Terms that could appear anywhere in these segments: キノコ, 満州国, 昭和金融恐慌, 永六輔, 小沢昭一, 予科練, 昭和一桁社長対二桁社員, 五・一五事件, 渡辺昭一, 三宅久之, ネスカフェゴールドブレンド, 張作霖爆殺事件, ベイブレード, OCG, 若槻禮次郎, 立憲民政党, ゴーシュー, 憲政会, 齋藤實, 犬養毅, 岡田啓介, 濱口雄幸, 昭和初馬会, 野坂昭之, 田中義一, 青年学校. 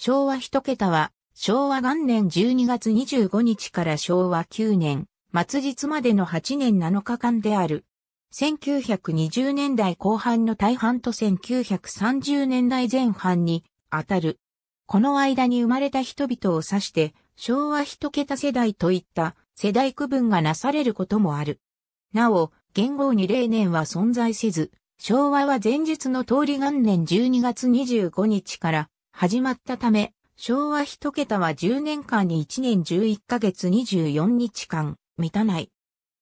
昭和一桁は、昭和元年12月25日から昭和9年、末日までの8年7日間である。1920年代後半の大半と1930年代前半にあたる。この間に生まれた人々を指して、昭和一桁世代といった世代区分がなされることもある。なお、元号20年は存在せず、昭和は前述の通り元年12月25日から始まったため、昭和一桁は10年間に1年11ヶ月24日間満たない。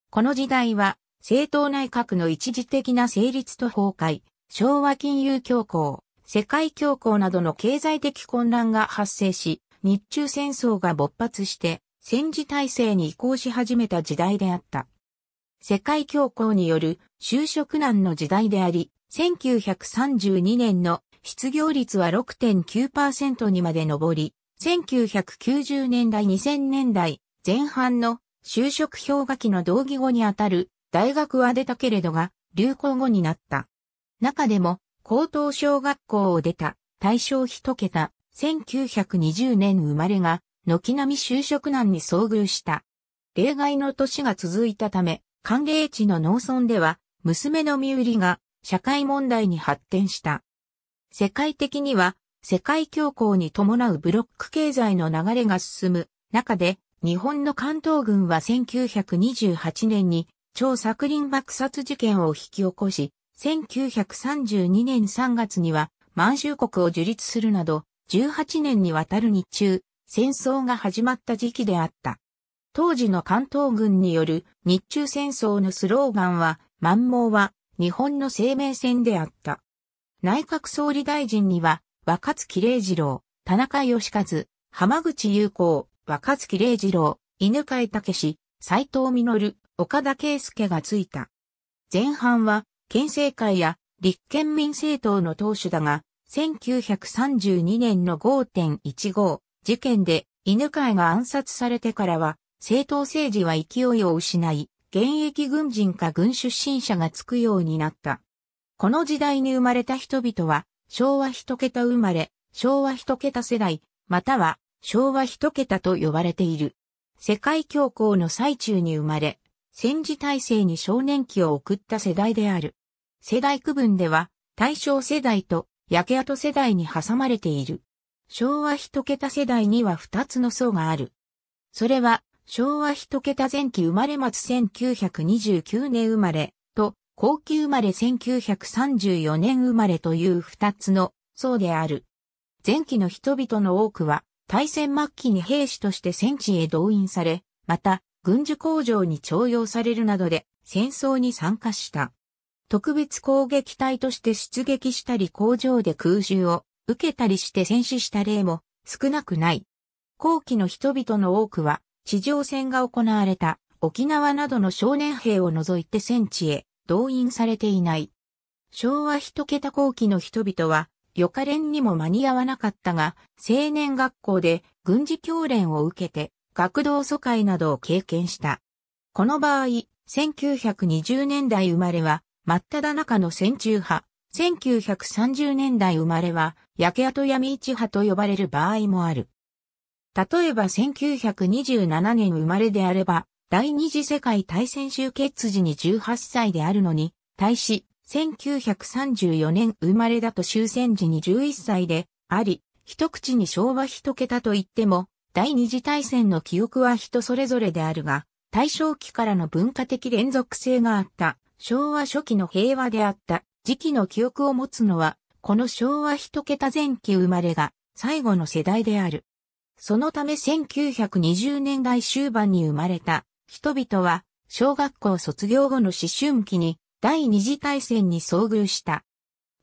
この時代は政党内閣の一時的な成立と崩壊、昭和金融恐慌、世界恐慌などの経済的混乱が発生し、日中戦争が勃発して戦時体制に移行し始めた時代であった。世界恐慌による就職難の時代であり、1932年の失業率は 6.9% にまで上り、1990年代2000年代前半の就職氷河期の同義語にあたる大学は出たけれどが流行語になった。中でも高等小学校を出た大正一桁1920年生まれが、軒並み就職難に遭遇した。例外の年が続いたため、寒冷地の農村では、娘の身売りが社会問題に発展した。世界的には、世界恐慌に伴うブロック経済の流れが進む中で、日本の関東軍は1928年に、張作霖爆殺事件を引き起こし、1932年3月には、満州国を樹立するなど、18年にわたる日中戦争が始まった時期であった。当時の関東軍による日中戦争のスローガンは、満蒙は日本の生命線であった。内閣総理大臣には、若槻礼次郎、田中義和、浜口優子、若槻礼次郎、犬養毅、斎藤実、岡田圭介がついた。前半は、県政会や立憲民政党の党首だが、1932年の 5.15 事件で犬養が暗殺されてからは政党政治は勢いを失い、現役軍人か軍出身者がつくようになった。この時代に生まれた人々は昭和一桁生まれ、昭和一桁世代、または昭和一桁と呼ばれている。世界恐慌の最中に生まれ、戦時体制に少年期を送った世代である。世代区分では大正世代と焼け跡世代に挟まれている。昭和一桁世代には二つの層がある。それは、昭和一桁前期生まれ末1929年生まれと、後期生まれ1934年生まれという二つの層である。前期の人々の多くは、大戦末期に兵士として戦地へ動員され、また、軍需工場に徴用されるなどで戦争に参加した。特別攻撃隊として出撃したり工場で空襲を受けたりして戦死した例も少なくない。後期の人々の多くは地上戦が行われた沖縄などの少年兵を除いて戦地へ動員されていない。昭和一桁後期の人々は予科練にも間に合わなかったが青年学校で軍事教練を受けて学童疎開などを経験した。この場合、1920年代生まれは真っただ中の戦中派、1930年代生まれは、焼け跡闇市派と呼ばれる場合もある。例えば1927年生まれであれば、第二次世界大戦終結時に18歳であるのに、対し、1934年生まれだと終戦時に11歳であり、一口に昭和一桁と言っても、第二次大戦の記憶は人それぞれであるが、大正期からの文化的連続性があった。昭和初期の平和であった時期の記憶を持つのは、この昭和一桁前期生まれが最後の世代である。そのため1920年代終盤に生まれた人々は、小学校卒業後の思春期に第二次大戦に遭遇した。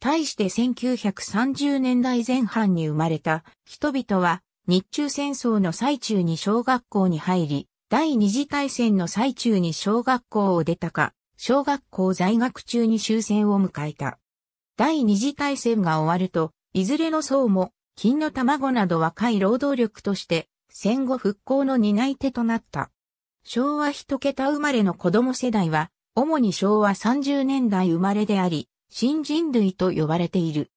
対して1930年代前半に生まれた人々は、日中戦争の最中に小学校に入り、第二次大戦の最中に小学校を出たか、小学校在学中に終戦を迎えた。第二次大戦が終わると、いずれの層も、金の卵など若い労働力として、戦後復興の担い手となった。昭和一桁生まれの子供世代は、主に昭和30年代生まれであり、新人類と呼ばれている。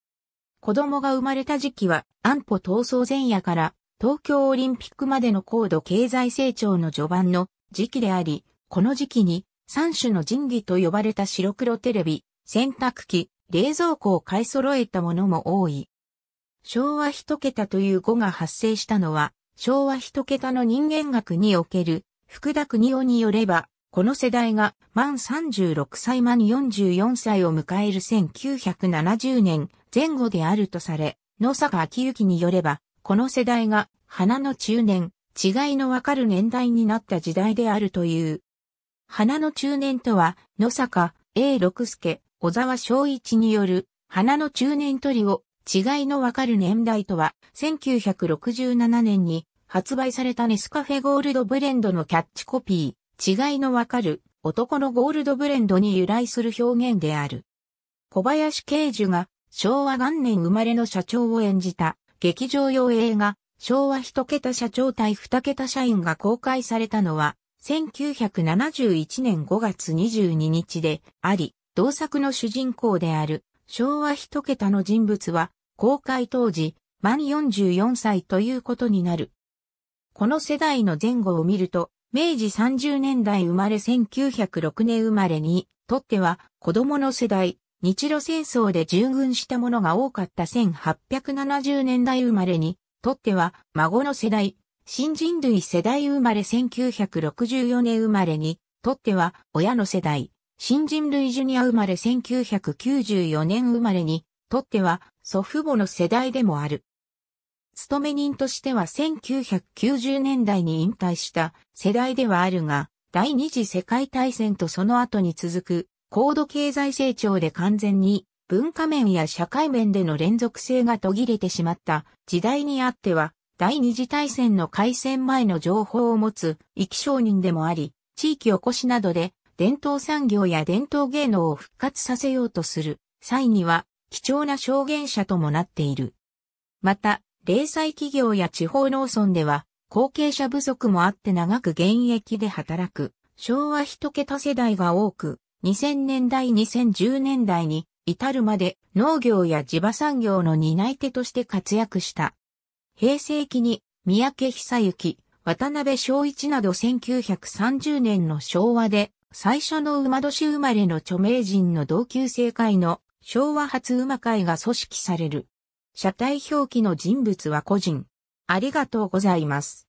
子供が生まれた時期は安保闘争前夜から東京オリンピックまでの高度経済成長の序盤の時期であり、この時期に三種の神器と呼ばれた白黒テレビ、洗濯機、冷蔵庫を買い揃えたものも多い。昭和一桁という語が発生したのは、昭和一桁の人間学における福田邦男によれば、この世代が満36歳満44歳を迎える1970年前後であるとされ、野坂昭之によれば、この世代が花の中年、違いのわかる年代になった時代であるという。花の中年とは、野坂、永六輔、小沢昭一による花の中年トリオ、違いのわかる年代とは、1967年に発売されたネスカフェゴールドブレンドのキャッチコピー、違いのわかる男のゴールドブレンドに由来する表現である。小林慶寿が昭和元年生まれの社長を演じた劇場用映画、昭和一桁社長対二桁社員が公開されたのは、1971年5月22日であり、同作の主人公である昭和一桁の人物は、公開当時、満44歳ということになる。この世代の前後を見ると、明治30年代生まれ1906年生まれにとっては、子供の世代、日露戦争で従軍した者が多かった1870年代生まれにとっては、孫の世代、新人類世代生まれ1964年生まれにとっては、親の世代、新人類ジュニア生まれ1994年生まれにとっては、祖父母の世代でもある。勤め人としては1990年代に引退した世代ではあるが、第二次世界大戦とその後に続く高度経済成長で完全に文化面や社会面での連続性が途切れてしまった時代にあっては、第二次大戦の開戦前の情報を持つ生き証人でもあり、地域おこしなどで伝統産業や伝統芸能を復活させようとする際には、貴重な証言者ともなっている。また、零細企業や地方農村では、後継者不足もあって長く現役で働く、昭和一桁世代が多く、2000年代2010年代に至るまで農業や地場産業の担い手として活躍した。平成期に三宅久之、渡辺昭一など1930年の昭和で最初の馬年生まれの著名人の同級生会の昭和初馬会が組織される。車体表記の人物は個人。ありがとうございます。